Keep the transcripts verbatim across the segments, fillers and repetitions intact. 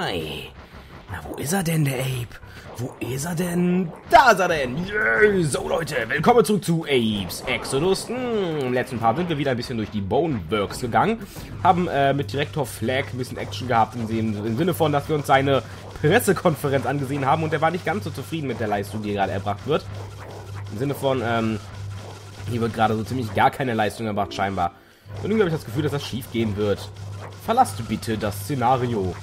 zwei. Na, wo ist er denn, der Abe? Wo ist er denn? Da ist er denn! Yeah. So, Leute, willkommen zurück zu Abe's Exoddus. Hm, im letzten Part sind wir wieder ein bisschen durch die Boneworks gegangen. Haben äh, mit Direktor Flag ein bisschen Action gehabt, im Sinne von, dass wir uns seine Pressekonferenz angesehen haben. Und er war nicht ganz so zufrieden mit der Leistung, die gerade erbracht wird. Im Sinne von, ähm, hier wird gerade so ziemlich gar keine Leistung erbracht, scheinbar. Und irgendwie habe ich das Gefühl, dass das schief gehen wird. Verlasst bitte das Szenario.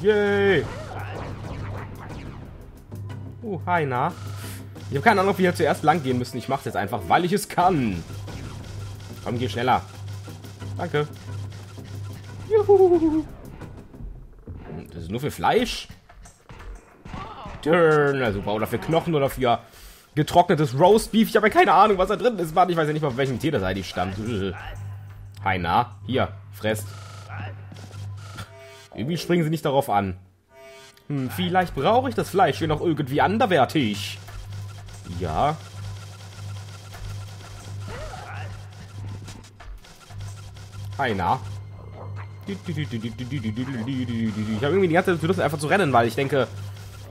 Yay! Oh, hi, na. Ich habe keine Ahnung, ob wir hier zuerst lang gehen müssen. Ich mache es jetzt einfach, weil ich es kann. Komm, geh schneller. Danke. Juhu. Das ist nur für Fleisch. Turn, na super. Oder für Knochen oder für getrocknetes Roast Beef. Ich habe ja keine Ahnung, was da drin ist. Warte, ich weiß ja nicht mal, auf welchem Tier das eigentlich stammt. Hi, na. Hier, fresst. Irgendwie springen sie nicht darauf an. Hm, vielleicht brauche ich das Fleisch hier noch irgendwie anderwertig. Ja. Einer. Ich habe irgendwie die ganze Zeit Lust, einfach zu rennen, weil ich denke,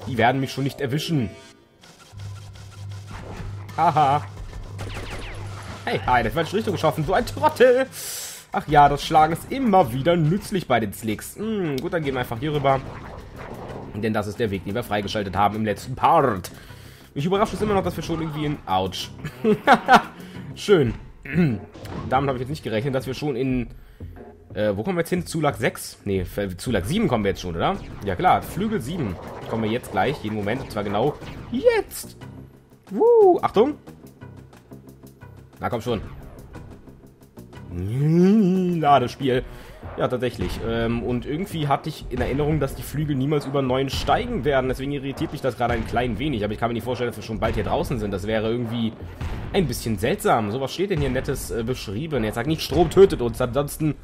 die werden mich schon nicht erwischen. Haha. Hey, hi, das war in die Richtung geschossen. So ein Trottel. Ach ja, das Schlagen ist immer wieder nützlich bei den Sligs. Hm, gut, dann gehen wir einfach hier rüber. Denn das ist der Weg, den wir freigeschaltet haben im letzten Part. Mich überrascht es immer noch, dass wir schon irgendwie in... Autsch. Schön. Damit habe ich jetzt nicht gerechnet, dass wir schon in... Äh, wo kommen wir jetzt hin? Zulag sechs? Nee, Zulag sieben kommen wir jetzt schon, oder? Ja klar, Flügel sieben. Kommen wir jetzt gleich, jeden Moment. Und zwar genau jetzt. Woo, Achtung. Na komm schon. Ladespiel. Ja, tatsächlich. Ähm, und irgendwie hatte ich in Erinnerung, dass die Flügel niemals über neun steigen werden. Deswegen irritiert mich das gerade ein klein wenig. Aber ich kann mir nicht vorstellen, dass wir schon bald hier draußen sind. Das wäre irgendwie ein bisschen seltsam. So, was steht denn hier Nettes äh, beschrieben? Jetzt sagt nicht, Strom tötet uns. Ansonsten...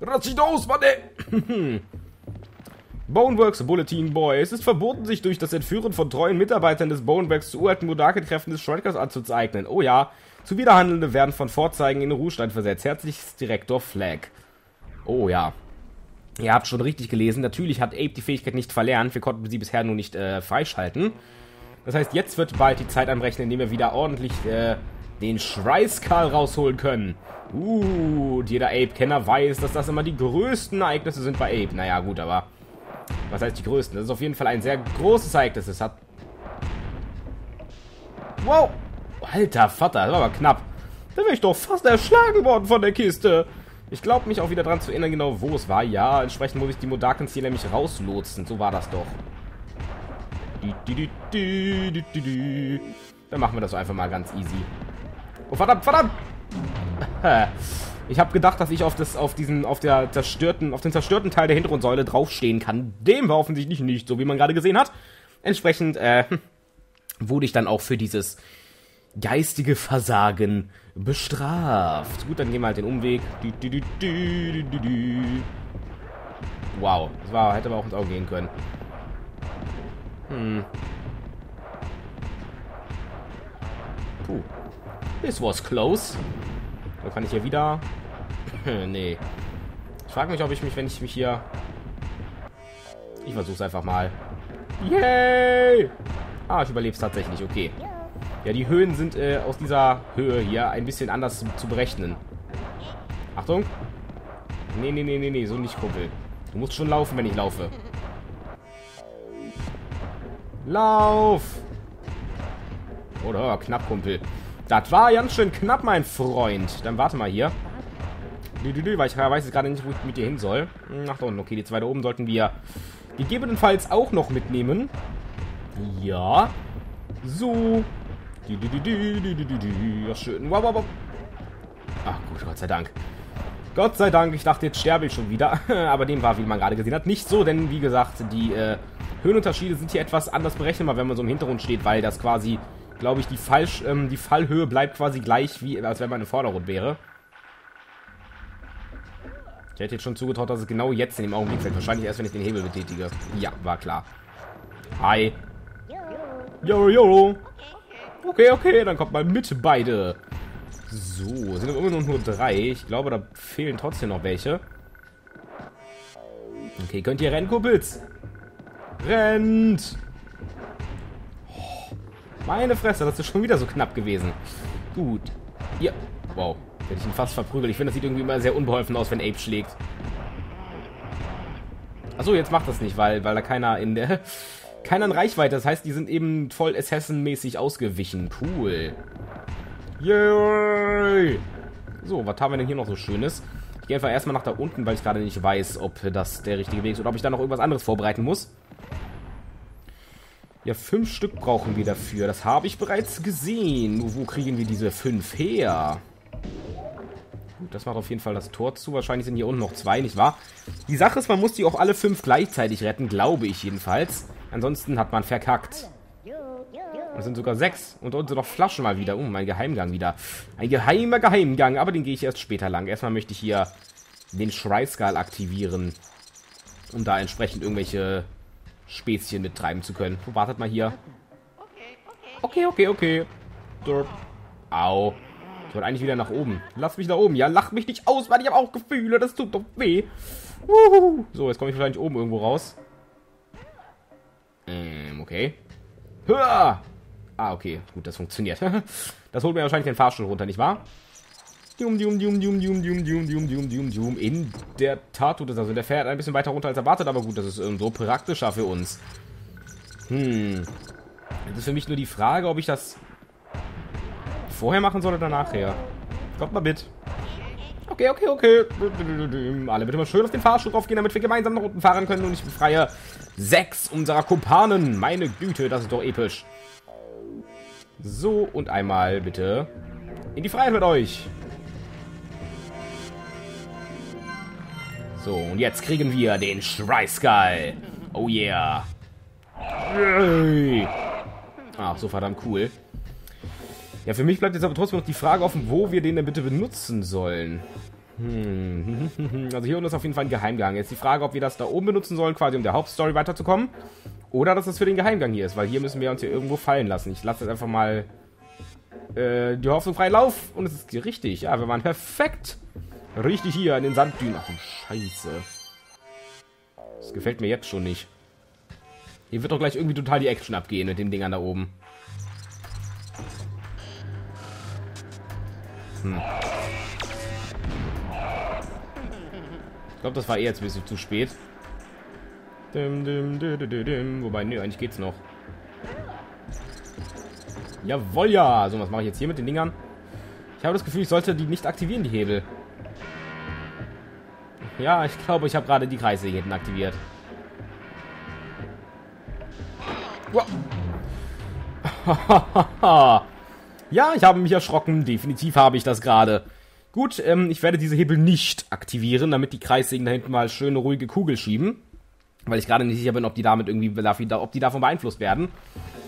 Rachidos, Mann! Boneworks Bulletin Boy. Es ist verboten, sich durch das Entführen von treuen Mitarbeitern des Boneworks zu uralten Mudokon-Kräften des Strikers anzueignen. Oh ja. Zuwiderhandelnde werden von Vorzeigen in den Ruhestand versetzt. Herzlichst Direktor Flag. Oh ja. Ihr habt schon richtig gelesen. Natürlich hat Abe die Fähigkeit nicht verlernt. Wir konnten sie bisher nur nicht äh, freischalten. Das heißt, jetzt wird bald die Zeit anbrechen, indem wir wieder ordentlich äh, den Schreiskal rausholen können. Uh, und jeder Abe-Kenner weiß, dass das immer die größten Ereignisse sind bei Abe. Naja, gut, aber... Was heißt die größten? Das ist auf jeden Fall ein sehr großes Ereignis. Es hat... Wow! Alter Vater, das war aber knapp. Da wäre ich doch fast erschlagen worden von der Kiste. Ich glaube, mich auch wieder dran zu erinnern, genau wo es war. Ja, entsprechend muss ich die Mudokons hier nämlich rauslotsen. So war das doch. Dann machen wir das einfach mal ganz easy. Oh, verdammt, verdammt! Ich habe gedacht, dass ich auf, das, auf, diesen, auf, der zerstörten, auf den zerstörten Teil der hinteren Säule draufstehen kann. Dem war offensichtlich nicht, so wie man gerade gesehen hat. Entsprechend äh, wurde ich dann auch für dieses... geistige Versagen bestraft. Gut, dann gehen wir halt den Umweg. Du, du, du, du, du, du. Wow, das war, hätte aber auch ins Auge gehen können. Hm. Puh. This was close. Da kann ich hier wieder... Nee. Ich frage mich, ob ich mich, wenn ich mich hier... Ich versuch's einfach mal. Yay! Ah, ich überleb's tatsächlich, okay. Ja, die Höhen sind äh, aus dieser Höhe hier ein bisschen anders zu, zu berechnen. Achtung. Nee, nee, nee, nee, nee, so nicht, Kumpel. Du musst schon laufen, wenn ich laufe. Lauf! Oder, knapp, Kumpel. Das war ganz schön knapp, mein Freund. Dann warte mal hier. Dü, dü, dü, weil ich weiß jetzt gerade nicht, wo ich mit dir hin soll. Ach, da unten. Okay, die zwei da oben sollten wir gegebenenfalls auch noch mitnehmen. Ja. So. Du, du, du, du, du, du, du, du. Ja, schön. Wow, wow, wow. Ach gut, Gott sei Dank. Gott sei Dank, ich dachte, jetzt sterbe ich schon wieder. Aber dem war, wie man gerade gesehen hat, nicht so. Denn, wie gesagt, die äh, Höhenunterschiede sind hier etwas anders berechenbar, wenn man so im Hintergrund steht. Weil das quasi, glaube ich, die, falsch, ähm, die Fallhöhe bleibt quasi gleich, wie als wenn man im Vordergrund wäre. Ich hätte jetzt schon zugetraut, dass es genau jetzt in dem Augenblick fällt. Wahrscheinlich erst, wenn ich den Hebel betätige. Ja, war klar. Hi. Yo, yo. Okay, okay, dann kommt mal mit beide. So, sind immer noch nur drei. Ich glaube, da fehlen trotzdem noch welche. Okay, könnt ihr rennen, Kumpels? Rennt! Oh, meine Fresse, das ist schon wieder so knapp gewesen. Gut. Ja. Wow. Hätte ich ihn fast verprügelt. Ich finde, das sieht irgendwie immer sehr unbeholfen aus, wenn Abe schlägt. Achso, jetzt macht das nicht, weil, weil da keiner in der... Keiner in Reichweite. Das heißt, die sind eben voll Assassin-mäßig ausgewichen. Cool. Yay! So, was haben wir denn hier noch so Schönes? Ich gehe einfach erstmal nach da unten, weil ich gerade nicht weiß, ob das der richtige Weg ist oder ob ich da noch irgendwas anderes vorbereiten muss. Ja, fünf Stück brauchen wir dafür. Das habe ich bereits gesehen. Nur wo kriegen wir diese fünf her? Gut, das macht auf jeden Fall das Tor zu. Wahrscheinlich sind hier unten noch zwei, nicht wahr? Die Sache ist, man muss die auch alle fünf gleichzeitig retten, glaube ich jedenfalls. Ansonsten hat man verkackt. Es sind sogar sechs. Und unten sind noch Flaschen mal wieder. Oh, mein Geheimgang wieder. Ein geheimer Geheimgang, aber den gehe ich erst später lang. Erstmal möchte ich hier den Schreiskal aktivieren, um da entsprechend irgendwelche Spezien mittreiben zu können. Oh, wartet mal hier. Okay, okay, okay. Derp. Au. Ich wollte eigentlich wieder nach oben. Lass mich nach oben. Ja, lach mich nicht aus, weil ich habe auch Gefühle. Das tut doch weh. Uhuhu. So, jetzt komme ich wahrscheinlich oben irgendwo raus. Ähm, okay. Hör! Ah, okay. Gut, das funktioniert. Das holt mir wahrscheinlich den Fahrstuhl runter, nicht wahr? In der Tat tut es also. Der fährt ein bisschen weiter runter als erwartet, aber gut, das ist so praktischer für uns. Hm. Jetzt ist für mich nur die Frage, ob ich das vorher machen soll oder nachher. Kommt mal mit. Okay, okay, okay. Alle bitte mal schön auf den Fahrstuhl drauf gehen, damit wir gemeinsam nach unten fahren können und ich befreie sechs unserer Kumpanen. Meine Güte, das ist doch episch. So, und einmal bitte in die Freiheit mit euch. So, und jetzt kriegen wir den Schreiskal. Oh yeah. Ach, so verdammt cool. Ja, für mich bleibt jetzt aber trotzdem noch die Frage offen, wo wir den denn bitte benutzen sollen. Hm. Also hier unten ist auf jeden Fall ein Geheimgang. Jetzt die Frage, ob wir das da oben benutzen sollen, quasi um der Hauptstory weiterzukommen. Oder dass das für den Geheimgang hier ist, weil hier müssen wir uns hier irgendwo fallen lassen. Ich lasse jetzt einfach mal äh, die Hoffnung freien Lauf. Und es ist richtig. Ja, wir waren perfekt richtig hier in den Sanddünen. Ach, scheiße. Das gefällt mir jetzt schon nicht. Hier wird doch gleich irgendwie total die Action abgehen mit den Dingern da oben. Hm. Ich glaube, das war eh jetzt ein bisschen zu spät. Dim, dim, dim, dim, dim. Wobei, nö, eigentlich geht's noch. Jawohl, ja. So, was mache ich jetzt hier mit den Dingern? Ich habe das Gefühl, ich sollte die nicht aktivieren, die Hebel. Ja, ich glaube, ich habe gerade die Kreise hier hinten aktiviert. Wow. Ja, ich habe mich erschrocken. Definitiv habe ich das gerade. Gut, ähm, ich werde diese Hebel nicht aktivieren, damit die Kreissägen da hinten mal schöne, ruhige Kugel schieben. Weil ich gerade nicht sicher bin, ob die damit irgendwie, ob die davon beeinflusst werden.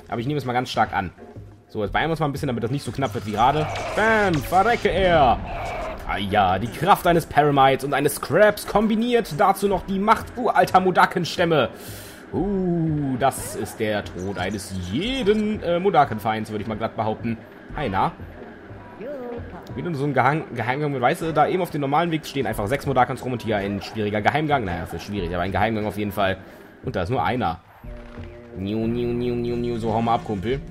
Aber ich nehme es mal ganz stark an. So, jetzt beeilen wir uns mal ein bisschen, damit das nicht so knapp wird wie gerade. Bam, verrecke er! Ah ja, die Kraft eines Paramites und eines Scrabs kombiniert. Dazu noch die Macht uralter Mudakenstämme. Uh, das ist der Tod eines jeden äh, Mudakenfeinds, würde ich mal glatt behaupten. Einer. Wieder so ein Geheimgang mit Weiße. Da eben auf dem normalen Weg stehen einfach sechs Mudokons rum und hier ein schwieriger Geheimgang. Naja, das ist schwierig, aber ein Geheimgang auf jeden Fall. Und da ist nur einer. Niu, niu, niu, niu, niu. So, hau mal ab, Kumpel.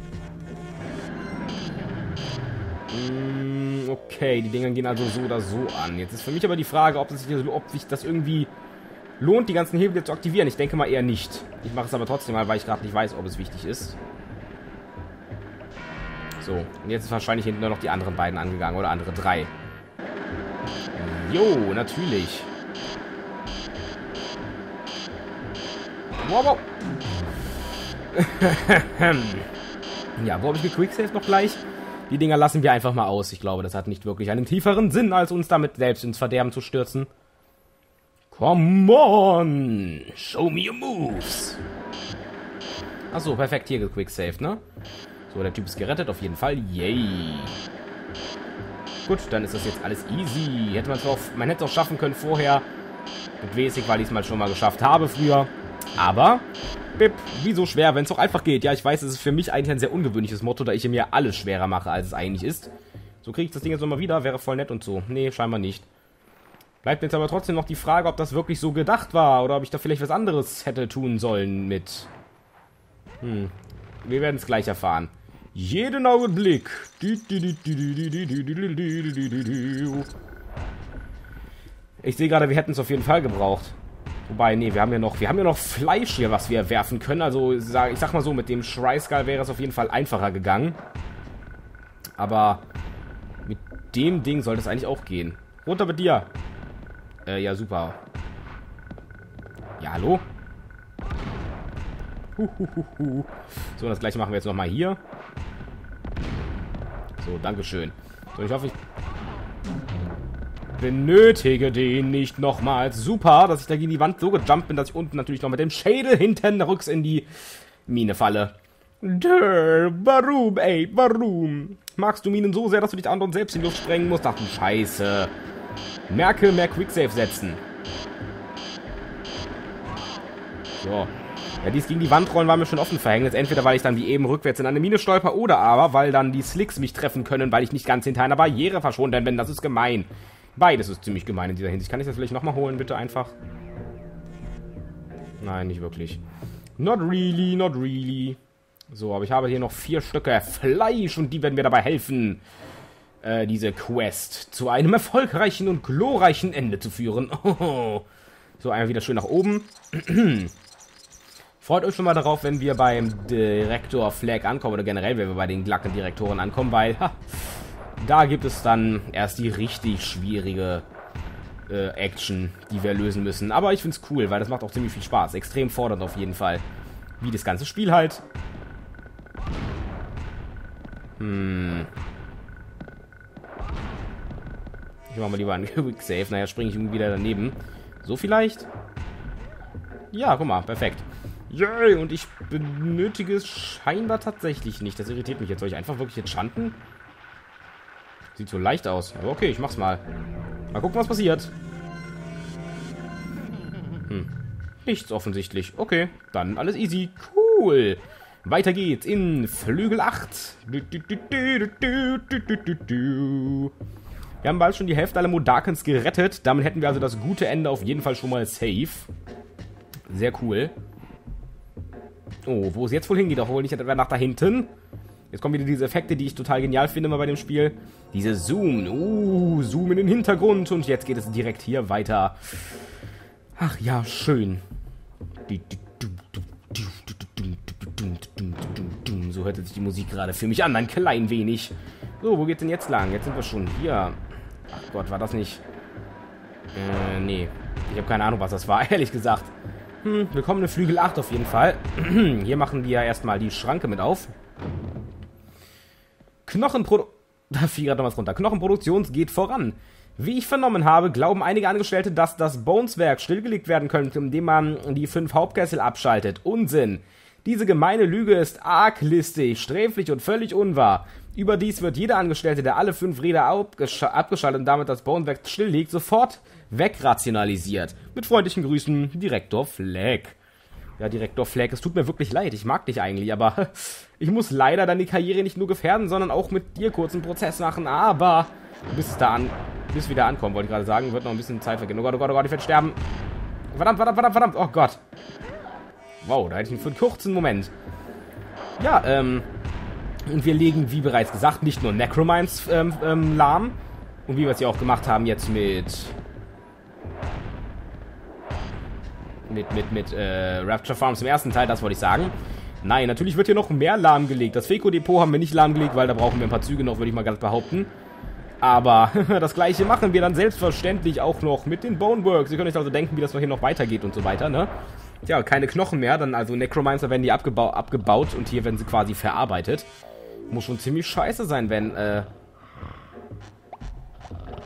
Mm, okay, die Dinger gehen also so oder so an. Jetzt ist für mich aber die Frage, ob, das, ob sich das irgendwie lohnt, die ganzen Hebel jetzt zu aktivieren. Ich denke mal eher nicht. Ich mache es aber trotzdem mal, weil ich gerade nicht weiß, ob es wichtig ist. So, und jetzt ist wahrscheinlich hinten nur noch die anderen beiden angegangen, oder andere drei. Jo, natürlich. Wow, wow. Ja, wo habe ich gequicksaved noch gleich? Die Dinger lassen wir einfach mal aus. Ich glaube, das hat nicht wirklich einen tieferen Sinn, als uns damit selbst ins Verderben zu stürzen. Come on! Show me your moves! Achso, perfekt, hier gequicksaved, ne? So, der Typ ist gerettet, auf jeden Fall. Yay. Gut, dann ist das jetzt alles easy. Hätte man es auch, man hätte es auch schaffen können vorher. Mit Wesig, weil ich es mal schon mal geschafft habe früher. Aber, bip, wieso schwer, wenn es doch einfach geht? Ja, ich weiß, es ist für mich eigentlich ein sehr ungewöhnliches Motto, da ich mir alles schwerer mache, als es eigentlich ist. So kriege ich das Ding jetzt nochmal wieder, wäre voll nett und so. Nee, scheinbar nicht. Bleibt jetzt aber trotzdem noch die Frage, ob das wirklich so gedacht war oder ob ich da vielleicht was anderes hätte tun sollen mit. Hm. Wir werden es gleich erfahren. Jeden Augenblick. Ich sehe gerade, wir hätten es auf jeden Fall gebraucht. Wobei, nee, wir haben ja noch, wir haben ja noch Fleisch hier, was wir werfen können. Also, ich sag mal so, mit dem Schrei-Skull wäre es auf jeden Fall einfacher gegangen. Aber mit dem Ding sollte es eigentlich auch gehen. Runter mit dir. Äh, ja, super. Ja, hallo? Huhuhuhu. So, das gleiche machen wir jetzt nochmal hier. So, dankeschön. So, ich hoffe, ich benötige den nicht nochmals. Super, dass ich da gegen die Wand so gejumpt bin, dass ich unten natürlich noch mit dem Schädel hinten rücks in die Mine falle. Dörr, warum, ey, warum? Magst du Minen so sehr, dass du dich anderen selbst in die Luft sprengen musst? Ach, du Scheiße. Merke, mehr Quicksave setzen. So. Ja, dies gegen die Wand rollen war mir schon offen verhängnis. Entweder, weil ich dann wie eben rückwärts in eine Mine stolper oder aber, weil dann die Sligs mich treffen können, weil ich nicht ganz hinter einer Barriere verschont bin. Das ist gemein. Beides ist ziemlich gemein in dieser Hinsicht. Kann ich das vielleicht nochmal holen, bitte einfach? Nein, nicht wirklich. Not really, not really. So, aber ich habe hier noch vier Stücke Fleisch und die werden mir dabei helfen, äh, diese Quest zu einem erfolgreichen und glorreichen Ende zu führen. Oh. So, einmal wieder schön nach oben. Freut euch schon mal darauf, wenn wir beim Direktor Flag ankommen oder generell, wenn wir bei den Glacken-Direktoren ankommen, weil ha, da gibt es dann erst die richtig schwierige äh, Action, die wir lösen müssen. Aber ich finde es cool, weil das macht auch ziemlich viel Spaß. Extrem fordernd auf jeden Fall. Wie das ganze Spiel halt. Hm. Ich mache mal lieber einen Quick-Save. Naja, springe ich irgendwie wieder daneben. So vielleicht? Ja, guck mal, perfekt. Yay, und ich benötige es scheinbar tatsächlich nicht. Das irritiert mich jetzt. Soll ich einfach wirklich jetzt schanden? Sieht so leicht aus. Aber okay, ich mach's mal. Mal gucken, was passiert. Hm. Nichts offensichtlich. Okay, dann alles easy. Cool. Weiter geht's in Flügel acht. Wir haben bald schon die Hälfte aller Mudokons gerettet. Damit hätten wir also das gute Ende auf jeden Fall schon mal safe. Sehr cool. Oh, wo es jetzt wohl hingeht, auch wohl nicht etwa nach da hinten. Jetzt kommen wieder diese Effekte, die ich total genial finde immer bei dem Spiel. Diese Zoom. Uh, Zoom in den Hintergrund. Und jetzt geht es direkt hier weiter. Ach ja, schön. So hört sich die Musik gerade für mich an, ein klein wenig. So, wo geht's denn jetzt lang? Jetzt sind wir schon hier. Ach Gott, war das nicht... Äh, nee. Ich habe keine Ahnung, was das war, ehrlich gesagt. Hm, willkommen in Flügel acht auf jeden Fall. Hier machen wir erstmal die Schranke mit auf. Knochenprodu... Da fiel gerade noch was runter. Knochenproduktion geht voran. Wie ich vernommen habe, glauben einige Angestellte, dass das Boneswerk stillgelegt werden könnte, indem man die fünf Hauptkessel abschaltet. Unsinn. Diese gemeine Lüge ist arglistig, sträflich und völlig unwahr. Überdies wird jeder Angestellte, der alle fünf Räder abgeschaltet und damit das Bonewerk stilllegt, sofort wegrationalisiert. Mit freundlichen Grüßen, Direktor Flag. Ja, Direktor Flag, es tut mir wirklich leid, ich mag dich eigentlich, aber ich muss leider deine Karriere nicht nur gefährden, sondern auch mit dir kurzen Prozess machen, aber bis es da an, bis wir da ankommen, wollte ich gerade sagen, wird noch ein bisschen Zeit vergehen. Oh Gott, oh Gott, oh Gott, ich werde sterben. Verdammt, verdammt, verdammt, verdammt, oh Gott. Wow, da hätte ich für einen kurzen Moment. Ja, ähm... und wir legen, wie bereits gesagt, nicht nur Necromines ähm, ähm, lahm. Und wie wir es ja auch gemacht haben jetzt mit... Mit, mit, mit, äh, Rapture Farms im ersten Teil, das wollte ich sagen. Nein, natürlich wird hier noch mehr lahmgelegt. Das Feko-Depot haben wir nicht lahmgelegt, weil da brauchen wir ein paar Züge noch, würde ich mal ganz behaupten. Aber das Gleiche machen wir dann selbstverständlich auch noch mit den Boneworks. Ihr könnt euch also denken, wie das hier noch weitergeht und so weiter, ne? Tja, keine Knochen mehr, dann also Necromancer werden die abgeba abgebaut und hier werden sie quasi verarbeitet. Muss schon ziemlich scheiße sein, wenn, äh,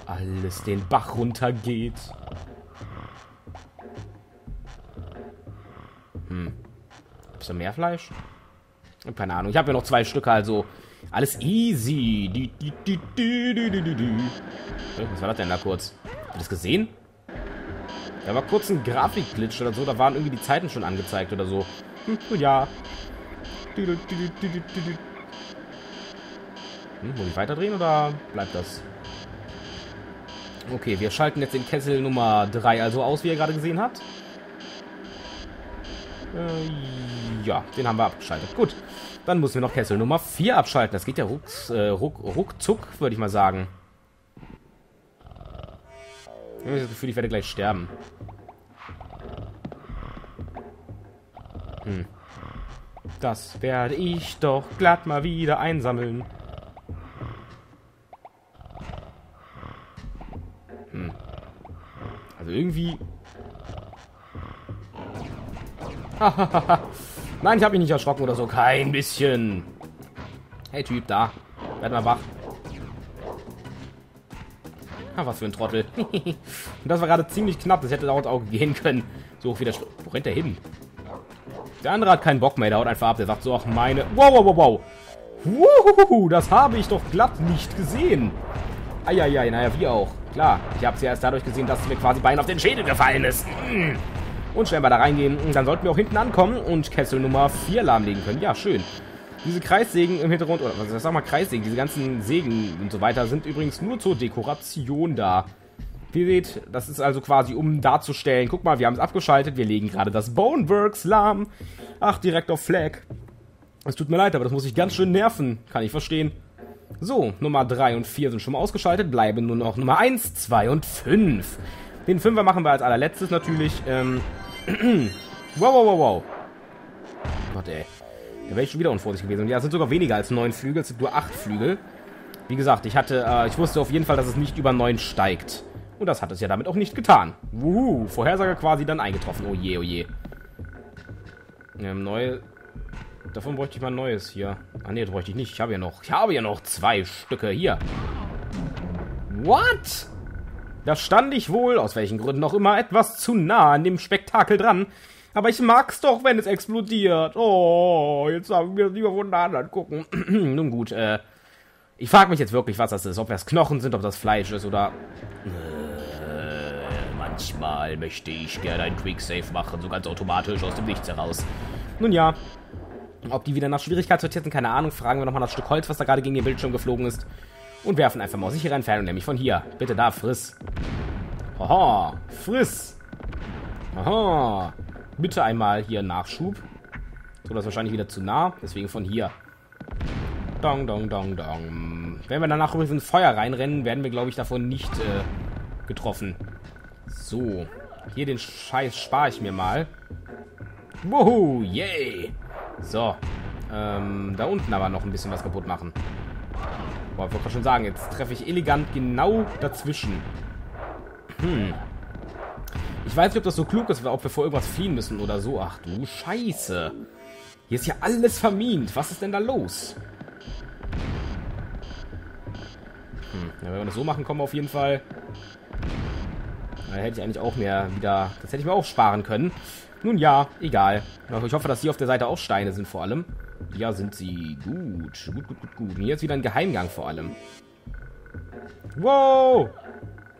alles den Bach runter geht. Hm. Gibt's da mehr Fleisch? Keine Ahnung, ich habe ja noch zwei Stücke, also alles easy. Die, die, die, die, die, die, die. Was war das denn da kurz? Habt ihr das gesehen? Da war kurz ein Grafikglitch oder so, da waren irgendwie die Zeiten schon angezeigt oder so. Hm, ja. Hm, muss ich weiterdrehen oder bleibt das? Okay, wir schalten jetzt den Kessel Nummer drei also aus, wie ihr gerade gesehen habt. Äh, ja, den haben wir abgeschaltet. Gut, dann müssen wir noch Kessel Nummer vier abschalten. Das geht ja rucks, äh, ruck, ruckzuck, würde ich mal sagen. Ich habe das Gefühl, ich werde gleich sterben. Hm. Das werde ich doch glatt mal wieder einsammeln. Hm. Also irgendwie... Nein, ich habe mich nicht erschrocken oder so. Kein bisschen. Hey Typ, da. Werd mal wach. Ah, was für ein Trottel. Und das war gerade ziemlich knapp. Das hätte laut Auge gehen können. So hoch wie der... Wo rennt der hin? Der andere hat keinen Bock mehr, der haut einfach ab. Der sagt so, ach meine... Wow, wow, wow, wow. Wuhuhuhu, das habe ich doch glatt nicht gesehen. Eieiei, naja, wie auch. Klar, ich habe es ja erst dadurch gesehen, dass es mir quasi beinahe auf den Schädel gefallen ist. Und schnell mal da reingehen. Dann sollten wir auch hinten ankommen und Kessel Nummer vier lahmlegen können. Ja, schön. Diese Kreissägen im Hintergrund... Oder was sag mal Kreissägen? Diese ganzen Sägen und so weiter sind übrigens nur zur Dekoration da. Wie ihr seht, das ist also quasi, um darzustellen. Guck mal, wir haben es abgeschaltet. Wir legen gerade das Boneworks lahm. Ach, Direktor Flag. Es tut mir leid, aber das muss ich ganz schön nerven. Kann ich verstehen. So, Nummer drei und vier sind schon mal ausgeschaltet. Bleiben nur noch Nummer eins, zwei und fünf. Den Fünfer machen wir als allerletztes natürlich. Ähm. Wow, wow, wow, wow. Gott, ey. Da wäre ich schon wieder unvorsichtig gewesen. Und ja, es sind sogar weniger als neun Flügel. Es sind nur acht Flügel. Wie gesagt, ich hatte, äh, ich wusste auf jeden Fall, dass es nicht über neun steigt. Und das hat es ja damit auch nicht getan. Wuhu, Vorhersage quasi dann eingetroffen. Oh je, oh je. Ähm, neu. Davon bräuchte ich mal ein neues hier. Ah ne, das bräuchte ich nicht. Ich habe ja noch. Ich habe ja noch zwei Stücke hier. What? Da stand ich wohl, aus welchen Gründen auch immer, etwas zu nah an dem Spektakel dran. Aber ich mag's doch, wenn es explodiert. Oh, jetzt haben wir lieber von der anderen gucken. Nun gut, äh. Ich frage mich jetzt wirklich, was das ist. Ob das Knochen sind, ob das Fleisch ist oder... Äh, manchmal möchte ich gerne einen Quick-Save machen, so ganz automatisch aus dem Nichts heraus. Nun ja. Ob die wieder nach Schwierigkeit sortiert sind, keine Ahnung. Fragen wir nochmal das Stück Holz, was da gerade gegen den Bildschirm geflogen ist. Und werfen einfach mal aus sicherer Entfernung, nämlich von hier. Bitte da, friss. Haha, friss. Aha. Bitte einmal hier Nachschub. So, das ist wahrscheinlich wieder zu nah, deswegen von hier. Dong, dong, dong, dong. Wenn wir danach übrigens ins Feuer reinrennen, werden wir, glaube ich, davon nicht äh, getroffen. So. Hier den Scheiß spare ich mir mal. Wuhu, yay. So. Ähm, da unten aber noch ein bisschen was kaputt machen. Boah, ich wollte gerade schon sagen, jetzt treffe ich elegant genau dazwischen. Hm. Ich weiß nicht, ob das so klug ist, ob wir vor irgendwas fliehen müssen oder so. Ach du Scheiße. Hier ist ja alles vermint. Was ist denn da los? Hm. Ja, wenn wir das so machen, kommen wir auf jeden Fall... Da hätte ich eigentlich auch mehr wieder... Das hätte ich mir auch sparen können. Nun ja, egal. Ich hoffe, dass hier auf der Seite auch Steine sind vor allem. Ja, sind sie. Gut. Gut, gut, gut, gut. Und hier ist wieder ein Geheimgang vor allem. Wow!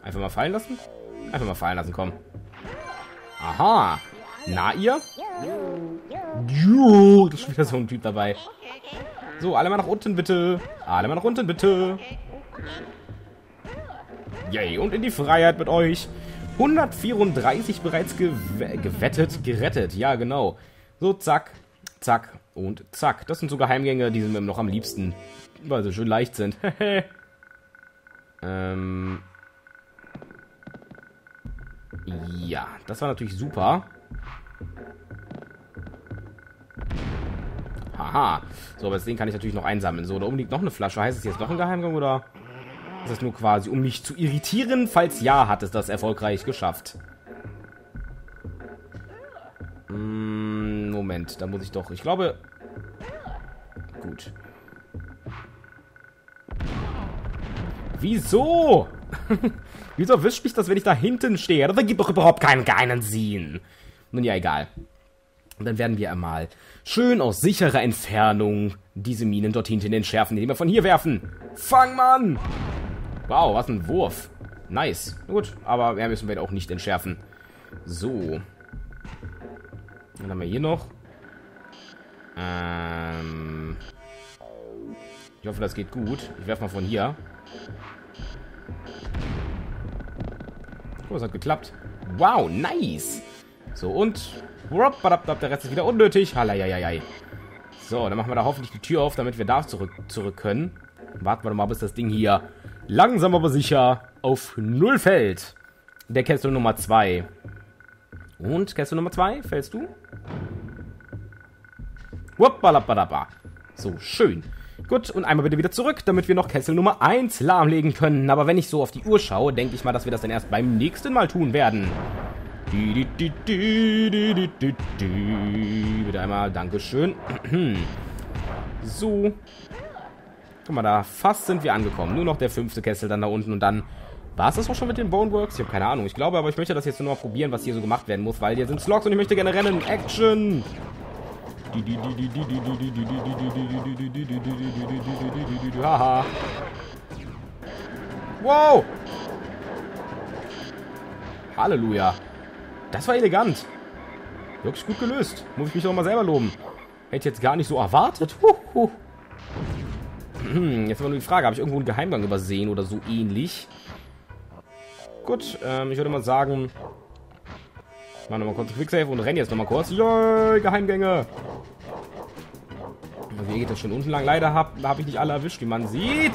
Einfach mal fallen lassen? Einfach mal fallen lassen, komm. Aha! Na ihr? Jo, das ist schon wieder so ein Typ dabei. So, alle mal nach unten, bitte. Alle mal nach unten, bitte. Yay, und in die Freiheit mit euch. hundertvierunddreißig bereits gew gewettet, gerettet. Ja, genau. So, zack, zack und zack. Das sind so Geheimgänge, die sind mir noch am liebsten. Weil sie schön leicht sind. ähm... Ja, das war natürlich super. Aha. So, aber den kann ich natürlich noch einsammeln. So, da oben liegt noch eine Flasche. Heißt es jetzt noch ein Geheimgang oder ist das nur quasi, um mich zu irritieren? Falls ja, hat es das erfolgreich geschafft. Hm, Moment, da muss ich doch... Ich glaube... Gut. Wieso? Wieso erwischt mich das, wenn ich da hinten stehe? Da gibt doch überhaupt keinen keinen Sinn. Nun ja, egal. Und dann werden wir einmal schön aus sicherer Entfernung diese Minen dort hinten entschärfen, indem wir von hier werfen. Fang, Mann! Wow, was ein Wurf. Nice. Na gut, aber mehr müssen wir auch nicht entschärfen. So. Dann haben wir hier noch. Ähm. Ich hoffe, das geht gut. Ich werfe mal von hier. Oh, es hat geklappt. Wow, nice. So, und... Der Rest ist wieder unnötig. Halleieiei. So, dann machen wir da hoffentlich die Tür auf, damit wir da zurück, zurück können. Warten wir doch mal, bis das Ding hier langsam aber sicher auf Null fällt. Der Kessel Nummer zwei. Und Kessel Nummer zwei, fällst du? So, schön. Gut, und einmal bitte wieder zurück, damit wir noch Kessel Nummer eins lahmlegen können. Aber wenn ich so auf die Uhr schaue, denke ich mal, dass wir das dann erst beim nächsten Mal tun werden. Du, du, du, du, du, du, du. Bitte einmal, Dankeschön. So. Guck mal da, fast sind wir angekommen. Nur noch der fünfte Kessel dann da unten und dann... War es das auch schon mit den Boneworks? Ich habe keine Ahnung. Ich glaube, aber ich möchte das jetzt nur mal probieren, was hier so gemacht werden muss, weil hier sind Slogs und ich möchte gerne rennen. Action! Haha. Wow! Halleluja. Das war elegant. Wirklich gut gelöst. Muss ich mich doch mal selber loben. Hätte ich jetzt gar nicht so erwartet. Huh, huh. Jetzt war nur die Frage, habe ich irgendwo einen Geheimgang übersehen oder so ähnlich? Gut, ähm, ich würde mal sagen... Ich mache nochmal kurz Quicksave und renne jetzt nochmal kurz. Yay, Geheimgänge! Hier geht das schon unten lang. Leider habe hab ich nicht alle erwischt, wie man sieht.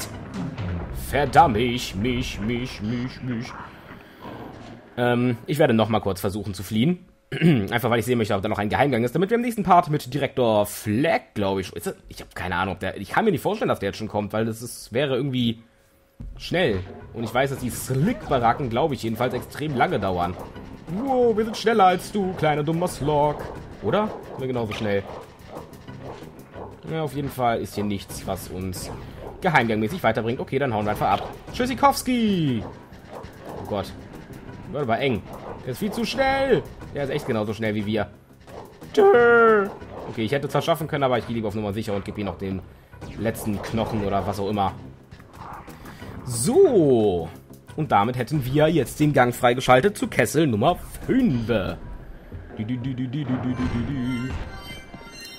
Verdammt, mich, mich, mich, mich, mich. Ähm, ich werde nochmal kurz versuchen zu fliehen. Einfach, weil ich sehen möchte, ob da noch ein Geheimgang ist. Damit wir im nächsten Part mit Direktor Flag, glaube ich... Ist das, ich habe keine Ahnung, ob der... Ich kann mir nicht vorstellen, dass der jetzt schon kommt, weil das ist, wäre irgendwie schnell. Und ich weiß, dass die Slick-Baracken, glaube ich, jedenfalls extrem lange dauern. Wow, wir sind schneller als du, kleiner dummer Slog. Oder? Sind wir genauso schnell. Ja, auf jeden Fall ist hier nichts, was uns geheimgangmäßig weiterbringt. Okay, dann hauen wir einfach ab. Tschüssikowski! Oh Gott. Das war eng. Der ist viel zu schnell. Der ist echt genauso schnell wie wir. Tschö. Okay, ich hätte es zwar schaffen können, aber ich gehe lieber auf Nummer sicher und gebe ihm noch den letzten Knochen oder was auch immer. So. Und damit hätten wir jetzt den Gang freigeschaltet zu Kessel Nummer fünf. Da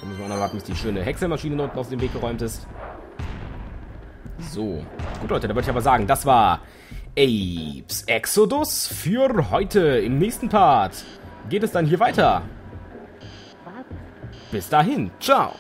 müssen wir noch warten, bis die schöne Häckselmaschine unten aus dem Weg geräumt ist. So. Gut, Leute, da würde ich aber sagen, das war Abe's Exoddus für heute. Im nächsten Part geht es dann hier weiter. Bis dahin. Ciao.